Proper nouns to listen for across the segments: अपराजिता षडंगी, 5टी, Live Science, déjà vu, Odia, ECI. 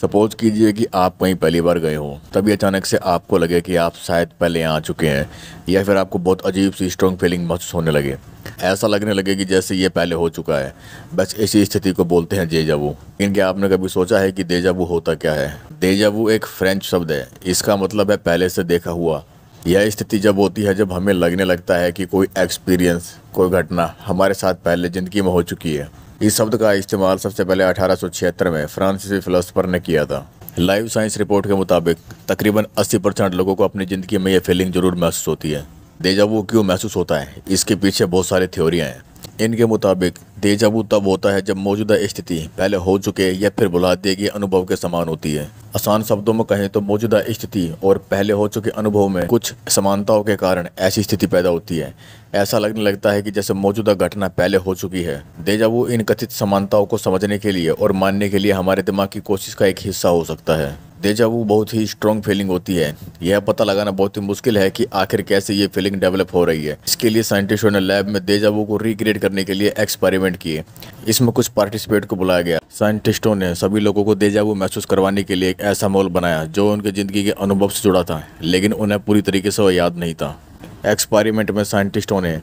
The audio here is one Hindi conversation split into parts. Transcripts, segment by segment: सपोज कीजिए कि आप कहीं पहली बार गए हो, तभी अचानक से आपको लगे कि आप शायद पहले यहाँ आ चुके हैं, या फिर आपको बहुत अजीब सी स्ट्रॉन्ग फीलिंग महसूस होने लगे, ऐसा लगने लगे कि जैसे ये पहले हो चुका है। बस इसी स्थिति को बोलते हैं डेजा वू। इनके आपने कभी सोचा है कि डेजा वू होता क्या है? डेजा वू एक फ्रेंच शब्द है, इसका मतलब है पहले से देखा हुआ। यह स्थिति जब होती है जब हमें लगने लगता है कि कोई एक्सपीरियंस, कोई घटना हमारे साथ पहले ज़िंदगी में हो चुकी है। इस शब्द का इस्तेमाल सबसे पहले 1876 में फ्रांसीसी फिलोसोफर ने किया था। लाइव साइंस रिपोर्ट के मुताबिक तकरीबन 80% लोगों को अपनी ज़िंदगी में यह फीलिंग ज़रूर महसूस होती है। डेजा वू क्यों महसूस होता है, इसके पीछे बहुत सारी थ्योरियाँ हैं। इनके मुताबिक डेजा वू तब होता है जब मौजूदा स्थिति पहले हो चुके या फिर भुला दिए गए अनुभव के समान होती है। आसान शब्दों में कहें तो मौजूदा स्थिति और पहले हो चुके अनुभव में कुछ समानताओं के कारण ऐसी स्थिति पैदा होती है। ऐसा लगने लगता है कि जैसे मौजूदा घटना पहले हो चुकी है। डेजा वू इन कथित समानताओं को समझने के लिए और मानने के लिए हमारे दिमाग की कोशिश का एक हिस्सा हो सकता है। डेजा वू बहुत ही स्ट्रॉन्ग फीलिंग होती है। यह पता लगाना बहुत ही मुश्किल है कि आखिर कैसे ये फीलिंग डेवलप हो रही है। इसके लिए साइंटिस्टों ने लैब में डेजा वू को रिक्रिएट करने के लिए एक्सपेरिमेंट किए। इसमें कुछ पार्टिसिपेट को बुलाया गया। साइंटिस्टों ने सभी लोगों को डेजा वू महसूस करवाने के लिए एक ऐसा माहौल बनाया जो उनकी ज़िंदगी के अनुभव से जुड़ा था, लेकिन उन्हें पूरी तरीके से वह याद नहीं था। एक्सपेरिमेंट में साइंटिस्टों ने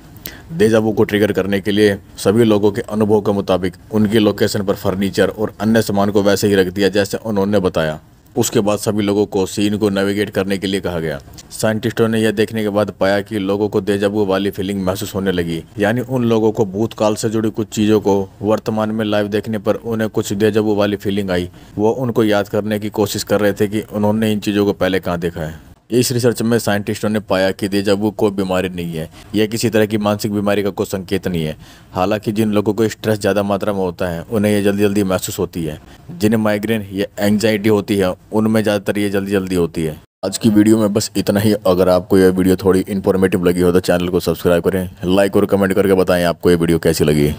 डेजा वू को ट्रिगर करने के लिए सभी लोगों के अनुभव के मुताबिक उनकी लोकेशन पर फर्नीचर और अन्य सामान को वैसे ही रख दिया जैसे उन्होंने बताया। उसके बाद सभी लोगों को सीन को नेविगेट करने के लिए कहा गया। साइंटिस्टों ने यह देखने के बाद पाया कि लोगों को डेजा वू वाली फीलिंग महसूस होने लगी, यानी उन लोगों को भूतकाल से जुड़ी कुछ चीज़ों को वर्तमान में लाइव देखने पर उन्हें कुछ डेजा वू वाली फीलिंग आई। वो उनको याद करने की कोशिश कर रहे थे कि उन्होंने इन चीज़ों को पहले कहाँ देखा है। इस रिसर्च में साइंटिस्टों ने पाया कि डेजा वू कोई बीमारी नहीं है, यह किसी तरह की मानसिक बीमारी का कोई संकेत नहीं है। हालांकि जिन लोगों को स्ट्रेस ज़्यादा मात्रा में होता है उन्हें यह जल्दी जल्दी महसूस होती है। जिन्हें माइग्रेन या एंग्जाइटी होती है उनमें ज़्यादातर ये जल्दी जल्दी होती है। आज की वीडियो में बस इतना ही। अगर आपको यह वीडियो थोड़ी इन्फॉर्मेटिव लगी हो तो चैनल को सब्सक्राइब करें, लाइक और कमेंट करके बताएँ आपको ये वीडियो कैसी लगी।